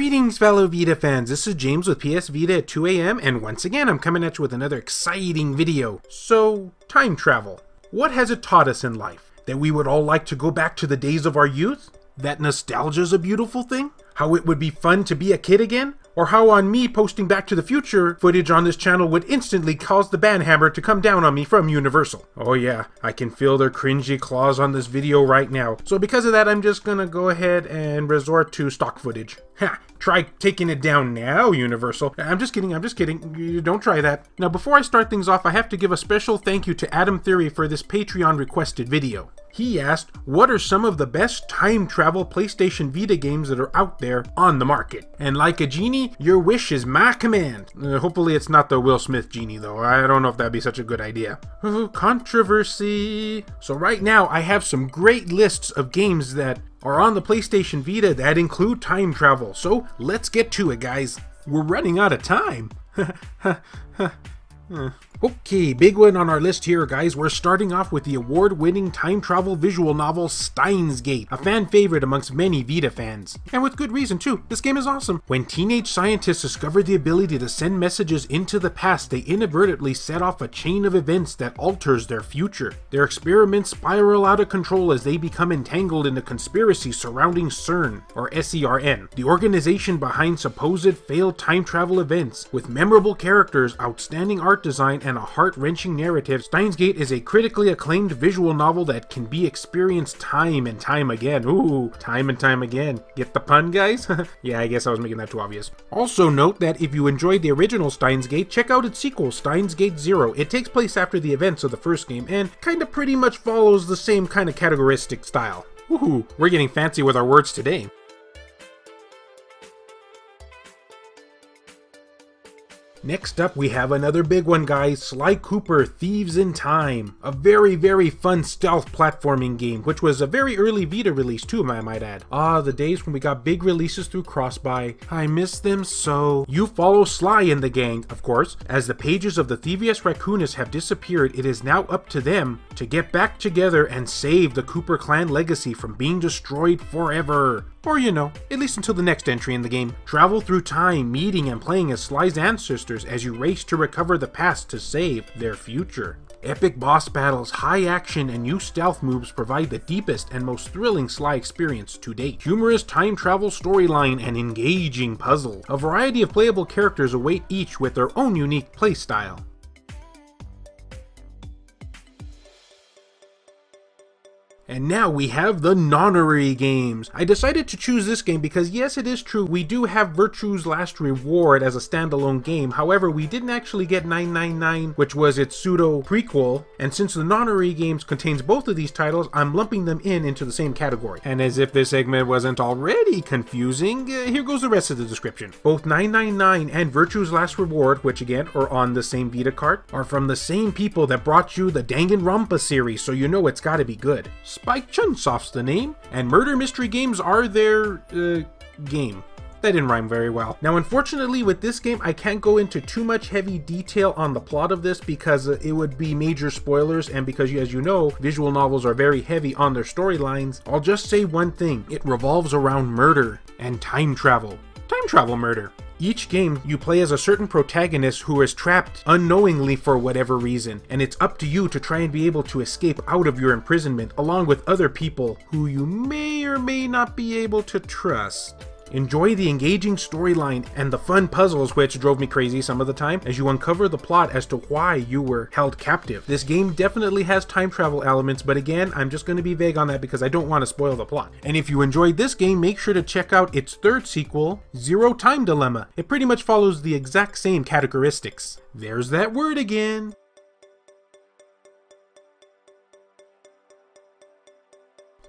Greetings fellow Vita fans, this is James with PS Vita at 2 AM, and once again I'm coming at you with another exciting video. So, time travel. What has it taught us in life? That we would all like to go back to the days of our youth? That nostalgia's a beautiful thing? How it would be fun to be a kid again? Or how on me posting Back to the Future footage on this channel would instantly cause the ban hammer to come down on me from Universal. Oh yeah, I can feel their cringy claws on this video right now. So because of that, I'm just gonna go ahead and resort to stock footage. Ha! Try taking it down now, Universal. I'm just kidding. You don't try that. Now, before I start things off, I have to give a special thank you to Adam Theory for this Patreon requested video. He asked, what are some of the best time travel PlayStation Vita games that are out there on the market? And like a genie, your wish is my command. Hopefully it's not the Will Smith genie though. I don't know if that'd be such a good idea. Controversy. So right now I have some great lists of games that are on the PlayStation Vita that include time travel. So let's get to it, guys. We're running out of time. Okay, big one on our list here, guys. We're starting off with the award-winning time travel visual novel Steins;Gate, a fan favorite amongst many Vita fans. And with good reason too, this game is awesome. When teenage scientists discover the ability to send messages into the past, they inadvertently set off a chain of events that alters their future. Their experiments spiral out of control as they become entangled in a conspiracy surrounding CERN, or SERN, the organization behind supposed failed time travel events. With memorable characters, outstanding art design, and a heart-wrenching narrative, Steins;Gate is a critically acclaimed visual novel that can be experienced time and time again. Ooh, time and time again. Get the pun, guys? Yeah, I guess I was making that too obvious. Also note that if you enjoyed the original Steins;Gate, check out its sequel, Steins;Gate Zero. It takes place after the events of the first game and kinda pretty much follows the same kind of categoristic style. Woohoo, we're getting fancy with our words today. Next up, we have another big one, guys, Sly Cooper, Thieves in Time. A very, very fun stealth platforming game, which was a very early Vita release too, I might add. Ah, the days when we got big releases through Crossbuy. I miss them so. You follow Sly and the gang, of course. As the pages of the Thievius Raccoonus have disappeared, it is now up to them to get back together and save the Cooper clan legacy from being destroyed forever. Or, you know, at least until the next entry in the game. Travel through time, meeting and playing as Sly's ancestors as you race to recover the past to save their future. Epic boss battles, high action, and new stealth moves provide the deepest and most thrilling Sly experience to date. Humorous time travel storyline and engaging puzzle. A variety of playable characters await each with their own unique playstyle. And now we have the Nonary Games. I decided to choose this game because yes, it is true, we do have Virtue's Last Reward as a standalone game. However, we didn't actually get 999, which was its pseudo prequel. And since the Nonary Games contains both of these titles, I'm lumping them into the same category. And as if this segment wasn't already confusing, here goes the rest of the description. Both 999 and Virtue's Last Reward, which again are on the same Vita cart, are from the same people that brought you the Danganronpa series, so you know it's gotta be good. Spike Chunsoft's the name, and murder mystery games are their game. That didn't rhyme very well. Now, unfortunately, with this game, I can't go into too much heavy detail on the plot of this because it would be major spoilers, and because, as you know, visual novels are very heavy on their storylines. I'll just say one thing. It revolves around murder and time travel. Time travel murder. Each game, you play as a certain protagonist who is trapped unknowingly for whatever reason, and it's up to you to try and be able to escape out of your imprisonment, along with other people who you may or may not be able to trust. Enjoy the engaging storyline and the fun puzzles, which drove me crazy some of the time, as you uncover the plot as to why you were held captive. This game definitely has time travel elements, but again, I'm just going to be vague on that because I don't want to spoil the plot. And if you enjoyed this game, make sure to check out its third sequel, Zero Time Dilemma. It pretty much follows the exact same characteristics. There's that word again.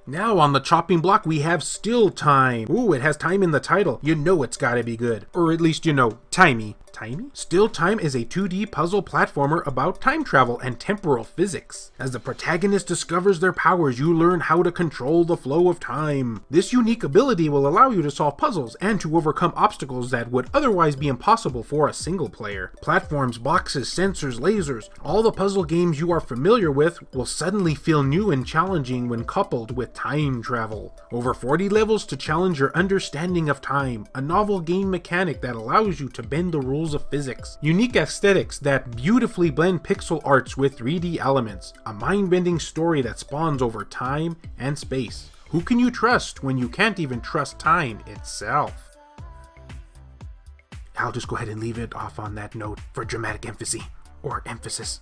Now on the chopping block, we have Still Time. Ooh, it has time in the title. You know it's gotta be good. Or at least, you know, timey. timey? Still Time is a 2D puzzle platformer about time travel and temporal physics. As the protagonist discovers their powers, you learn how to control the flow of time. This unique ability will allow you to solve puzzles and to overcome obstacles that would otherwise be impossible for a single player. Platforms, boxes, sensors, lasers, all the puzzle games you are familiar with will suddenly feel new and challenging when coupled with time travel. Over 40 levels to challenge your understanding of time, a novel game mechanic that allows you to bend the rules of physics, unique aesthetics that beautifully blend pixel arts with 3D elements, a mind-bending story that spawns over time and space. Who can you trust when you can't even trust time itself? I'll just go ahead and leave it off on that note for dramatic emphasis, or emphasis.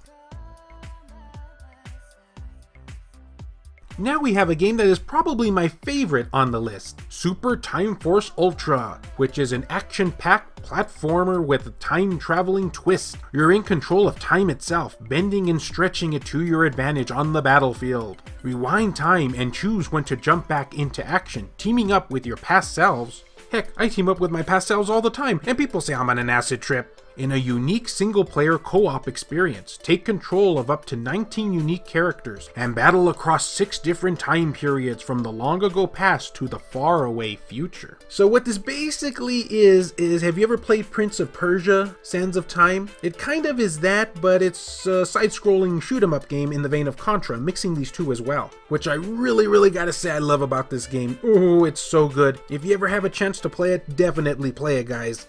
Now we have a game that is probably my favorite on the list, Super Time Force Ultra, which is an action-packed platformer with a time-traveling twist. You're in control of time itself, bending and stretching it to your advantage on the battlefield. Rewind time and choose when to jump back into action, teaming up with your past selves. Heck, I team up with my past selves all the time, and people say I'm on an acid trip. In a unique single-player co-op experience, take control of up to 19 unique characters and battle across 6 different time periods from the long-ago past to the far-away future. So what this basically is have you ever played Prince of Persia, Sands of Time? It kind of is that, but it's a side-scrolling shoot-em-up game in the vein of Contra, mixing these two as well, which I really gotta say I love about this game. Ooh, it's so good. If you ever have a chance to play it, definitely play it, guys.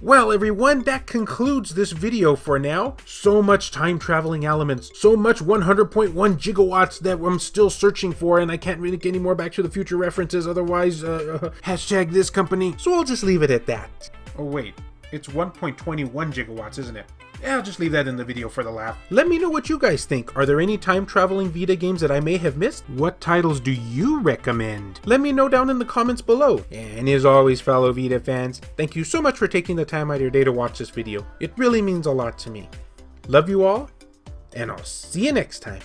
Well everyone, that concludes this video for now. So much time traveling elements, so much 100.1 gigawatts that I'm still searching for, and I can't really get any more Back to the Future references, otherwise hashtag this company. So I'll just leave it at that. Oh wait, it's 1.21 gigawatts, isn't it? Yeah, I'll just leave that in the video for the laugh. Let me know what you guys think. Are there any time-traveling Vita games that I may have missed? What titles do you recommend? Let me know down in the comments below. And as always, fellow Vita fans, thank you so much for taking the time out of your day to watch this video. It really means a lot to me. Love you all, and I'll see you next time.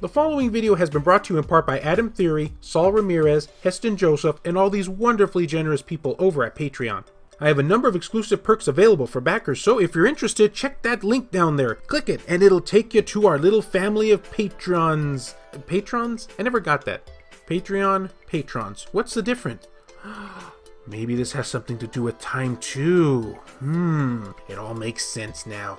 The following video has been brought to you in part by Adam Theory, Saul Ramirez, Heston Joseph, and all these wonderfully generous people over at Patreon. I have a number of exclusive perks available for backers, so if you're interested, check that link down there. Click it, and it'll take you to our little family of patrons. Patrons? I never got that. Patreon, patrons. What's the difference? Maybe this has something to do with time too. It all makes sense now.